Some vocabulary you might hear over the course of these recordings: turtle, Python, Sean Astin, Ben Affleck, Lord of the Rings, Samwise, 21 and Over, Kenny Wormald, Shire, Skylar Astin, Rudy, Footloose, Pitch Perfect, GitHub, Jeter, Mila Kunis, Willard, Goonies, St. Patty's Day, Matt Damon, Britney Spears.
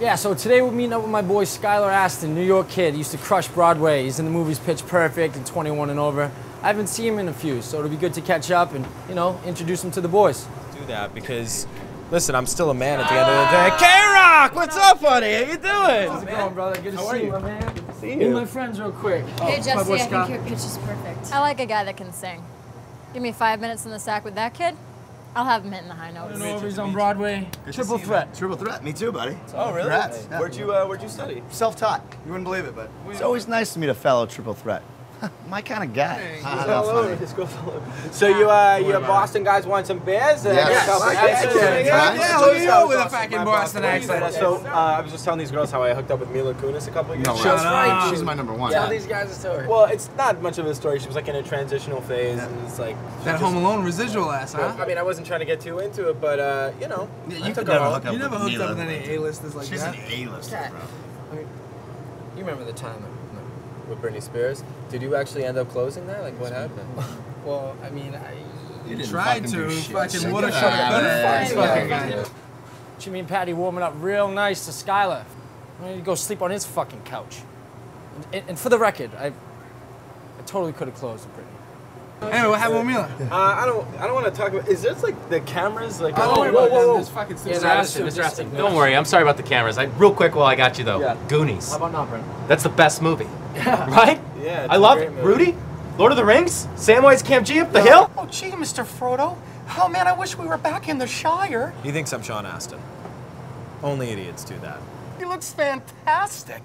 Yeah, so today we're meeting up with my boy Skylar Astin, New York kid. He used to crush Broadway. He's in the movies Pitch Perfect and 21 and Over. I haven't seen him in a few, so it'll be good to catch up and, you know, introduce him to the boys. Let's do that because, listen, I'm still a man at the end of the day. K-Rock, what's up, buddy? How you doing? How's it going, brother? Good to see you, my man. Good to see you. Meet my friends real quick. Hey, Jesse, I think your pitch is perfect. I like a guy that can sing. Give me 5 minutes in the sack with that kid. I'll have him hitting the high notes. He's on Broadway. Triple threat. Triple threat. Me too, buddy. Oh, really? Congrats. Yeah. Where'd you study? Self-taught. You wouldn't believe it, but it's always nice to meet a fellow triple threat. My kind of guy. So you Boston guys want some beers? Yeah, who you know with a fucking Boston accent? So I was just telling these girls how I hooked up with Mila Kunis a couple of years ago. That's right. She's my number one. Tell these guys a story. Well, it's not much of a story. She was like in a transitional phase, and it's like that Home Alone residual ass, huh? I mean, I wasn't trying to get too into it, but you know, you could never hook up. You never hooked up with any A-listers like that. She's an A-lister, bro. You remember the time with Britney Spears? Did you actually end up closing that? Like, what happened? Well, I mean, you tried to. Fucking woulda, shoulda. What you mean, Patty warming up real nice to Skylar? I need to go sleep on his fucking couch. And for the record, I totally could have closed with Britney. Anyway, what happened with Mila? I don't want to talk about. Is this like the cameras? Like, oh, whoa. This fucking Mr. Astin. Don't worry. I'm sorry about the cameras. Real quick while I got you though. Yeah. Goonies. How about not, Brent? That's the best movie. Yeah. Right? Yeah. I love Rudy, Lord of the Rings, Samwise, Camp G up the hill. Oh, gee, Mr. Frodo. Oh man, I wish we were back in the Shire. He thinks I'm Sean Astin. Only idiots do that. He looks fantastic.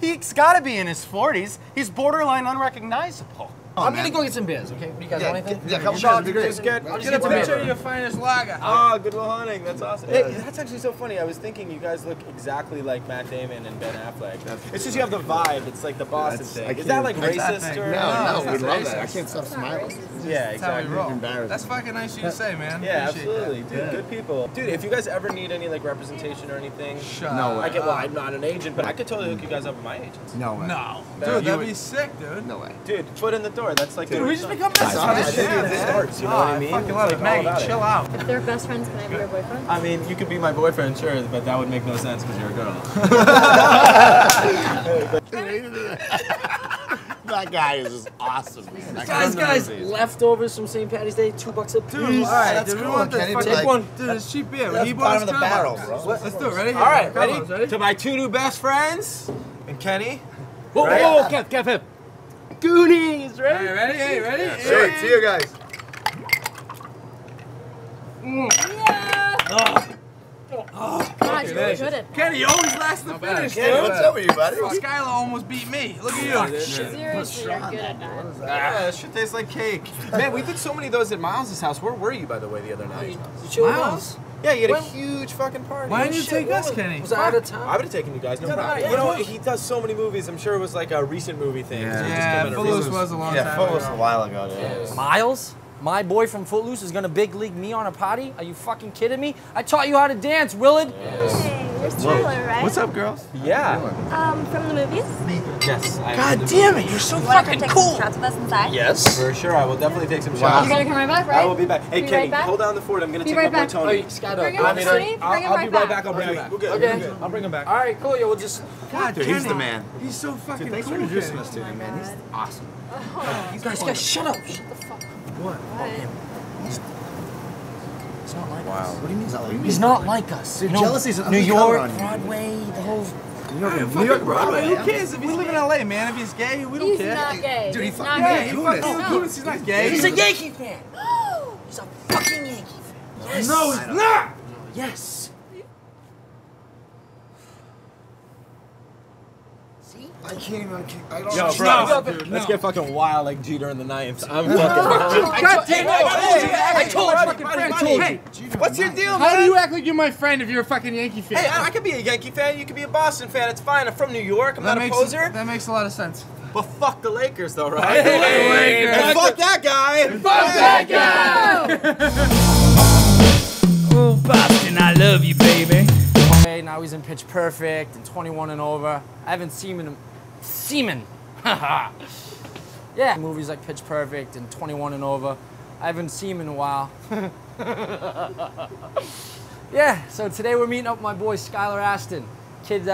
He's got to be in his 40s. He's borderline unrecognizable. Oh, I'm gonna go get some beers, okay? What do you guys want? Anything? Yeah, I'll just get a picture of your finest lager. Oh, good will hunting. That's awesome. Yeah. Hey, that's actually so funny. I was thinking you guys look exactly like Matt Damon and Ben Affleck. It's just you have the vibe. It's like the Boston thing. Is that like racist or? No, we love that. I can't stop smiling. Yeah, exactly. That's fucking nice of you to say, man. Yeah, absolutely. Dude, good people. Dude, if you guys ever need any like representation or anything, no way. Well, I'm not an agent, but I could totally hook you guys up with my agents. No way. No. Dude, that'd be sick, dude. No way. Dude, foot in the door. That's like, dude, we just become best friends. You know what I mean? Fucking love it. Maggie, chill out. If they're best friends, can I be your boyfriend? I mean, you could be my boyfriend, sure, but that would make no sense because you're a girl. That guy is just awesome. Guys, leftovers from St. Patty's Day, $2 a piece. Dude, all right, that's cool. Take one. Dude, it's cheap beer. That's bottom of the barrel, bro. Let's do it. Ready? All right, ready? To my two new best friends and Kenny. Whoa, Kev, hip. Goonies, right? Hey, ready? Hey, ready? Yeah. Sure, see you guys. Yeah! Oh, God, you're really good at that. Kenny, you always last to finish, dude. Kenny, what's up with you, buddy? Skylar almost beat me. Look at you. Seriously, you're good at that. Yeah, that shit tastes like cake. Man, we did so many of those at Miles' house. Where were you, by the way, the other night? Miles? Yeah, you had a huge fucking party. Why didn't you take us, Kenny? Was I out of town? I would have taken you guys, no problem. Yeah. You know, he does so many movies. I'm sure it was like a recent movie thing. Yeah, Footloose was a long time ago. Yeah, Footloose a while ago, dude. Miles? My boy from Footloose is gonna big league me on a potty? Are you fucking kidding me? I taught you how to dance, Willard. Hey, where's Taylor, right? What's up, girls? Yeah. From the movies? Yes. God damn it, you're so fucking cool. You wanna take some shots with us inside? Yes. For sure, I will definitely take some shots. You're gonna come right back, right? I will be back. Hey, Kenny, hold down the fort. I'm gonna take up my Tony. I'll be right back. I'll bring him back. Okay. I'll bring him back. All right, cool. Yeah, we'll just. God, dude, he's the man. He's so fucking cool. Thanks for introducing us to him, man. He's awesome. Guys, shut up. Shut the fuck up. What? He's not like us. What do you mean he's not like us? He's not like us. Jealousy's an undercover on you. New York, Broadway, the whole... New York Broadway. Who cares if we live in LA, man? If he's gay, we don't care. He's not gay. Dude, he's not gay. He's not gay. He's a Yankee fan. He's a fucking Yankee fan. Yes. No, he's not. Yes. I can't even. I don't. Yo, bro, dude, let's get fucking wild like Jeter in the 9th. I'm fucking. God damn it! I told you, fucking friend. Hey, what's your deal, man? How do you act like you're my friend if you're a fucking Yankee fan? Hey, I could be a Yankee fan. You could be a Boston fan. It's fine. I'm from New York. I'm not a poser. That makes a lot of sense. But fuck the Lakers, though, right? Fuck the Lakers. And fuck that guy. And fuck that guy. Oh, Boston, I love you, baby. Now he's in Pitch Perfect and 21 and Over. I haven't seen him. Yeah, movies like Pitch Perfect and 21 and Over. I haven't seen him in a while. Yeah, so today we're meeting up with my boy Skylar Astin. Kid,